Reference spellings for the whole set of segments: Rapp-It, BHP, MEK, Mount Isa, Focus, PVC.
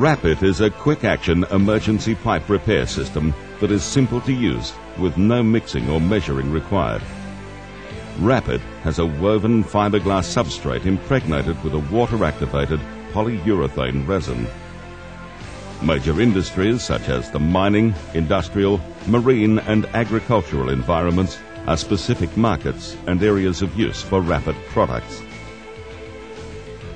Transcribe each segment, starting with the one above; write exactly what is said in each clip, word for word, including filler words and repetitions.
Rapp-It is a quick-action emergency pipe repair system that is simple to use with no mixing or measuring required. Rapp-It has a woven fiberglass substrate impregnated with a water-activated polyurethane resin. Major industries such as the mining, industrial, marine and agricultural environments are specific markets and areas of use for Rapp-It products.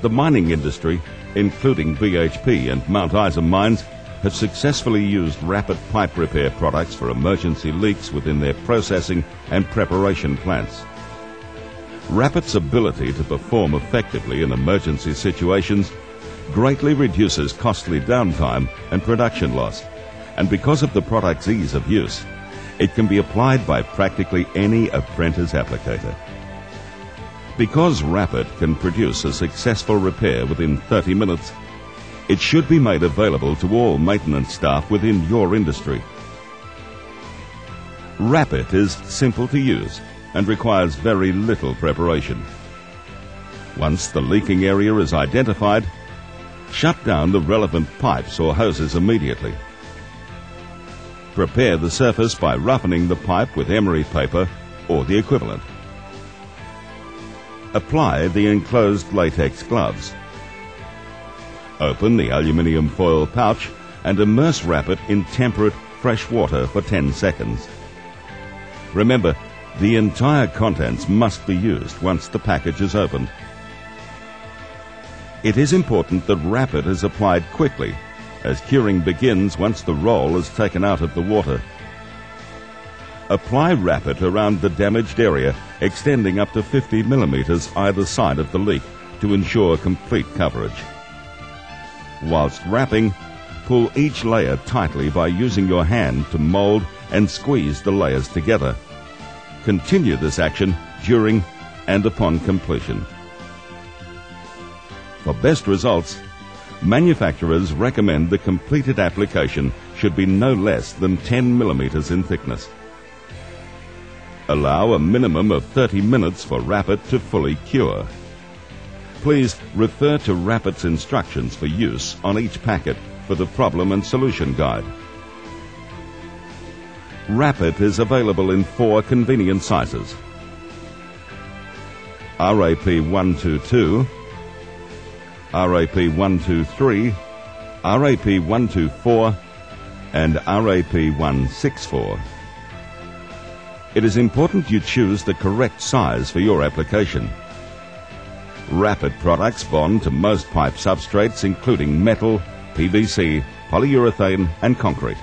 The mining industry, including B H P and Mount Isa mines, have successfully used Rapp-It pipe repair products for emergency leaks within their processing and preparation plants. Rapp-It's ability to perform effectively in emergency situations greatly reduces costly downtime and production loss, and because of the product's ease of use, it can be applied by practically any apprentice applicator. Because Rapp-It can produce a successful repair within thirty minutes, it should be made available to all maintenance staff within your industry. Rapp-It is simple to use and requires very little preparation. Once the leaking area is identified, shut down the relevant pipes or hoses immediately. Prepare the surface by roughening the pipe with emery paper or the equivalent. Apply the enclosed latex gloves. Open the aluminium foil pouch and immerse Rapp-It in temperate, fresh water for ten seconds. Remember, the entire contents must be used once the package is opened. It is important that Rapp-It is applied quickly, as curing begins once the roll is taken out of the water. Apply Rapp-It around the damaged area, extending up to fifty millimeters either side of the leak to ensure complete coverage. Whilst wrapping, pull each layer tightly by using your hand to mold and squeeze the layers together. Continue this action during and upon completion. For best results, manufacturers recommend the completed application should be no less than ten millimeters in thickness. Allow a minimum of thirty minutes for Rapp-It to fully cure. Please refer to Rapp-It's instructions for use on each packet for the problem and solution guide. Rapp-It is available in four convenient sizes: R A P one twenty-two, R A P one twenty-three, R A P one twenty-four and R A P one sixty-four. It is important you choose the correct size for your application. Rapp-It products bond to most pipe substrates including metal, P V C, polyurethane and concrete.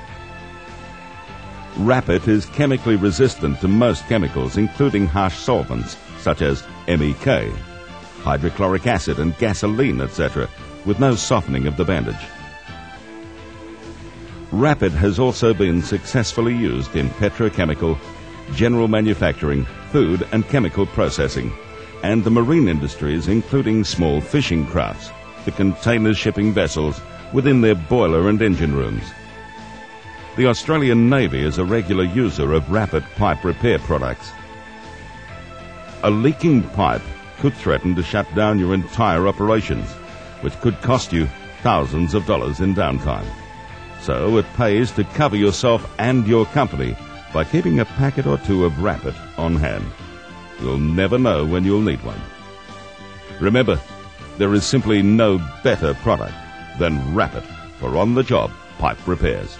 Rapp-It is chemically resistant to most chemicals including harsh solvents such as M E K, hydrochloric acid and gasoline, et cetera, with no softening of the bandage. Rapp-It has also been successfully used in petrochemical, general manufacturing, food and chemical processing, and the marine industries including small fishing crafts, the container shipping vessels within their boiler and engine rooms. The Australian Navy is a regular user of Rapp-It pipe repair products. A leaking pipe could threaten to shut down your entire operations, which could cost you thousands of dollars in downtime. So it pays to cover yourself and your company by keeping a packet or two of Rapp-It on hand. You'll never know when you'll need one. Remember, there is simply no better product than Rapp-It for on-the-job pipe repairs.